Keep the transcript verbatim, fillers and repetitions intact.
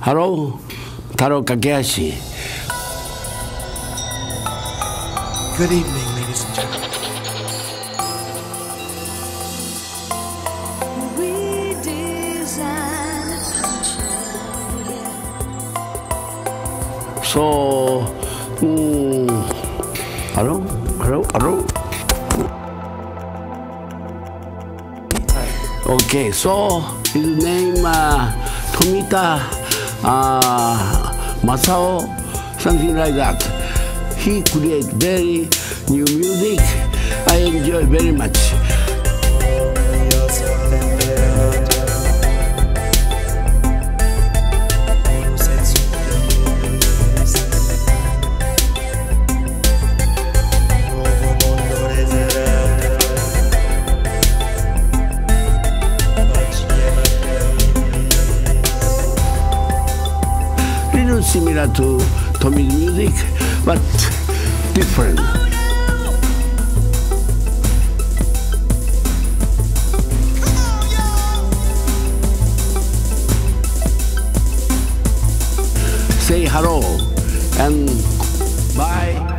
Hello, Taro Kakehashi. Good evening, ladies and gentlemen. So, mm, hello, hello, hello. Okay, so his name uh, Tomita, uh, Masao, something like that. He create very new music. I enjoy very much. Similar to Tommy's music, but different. Say hello and bye.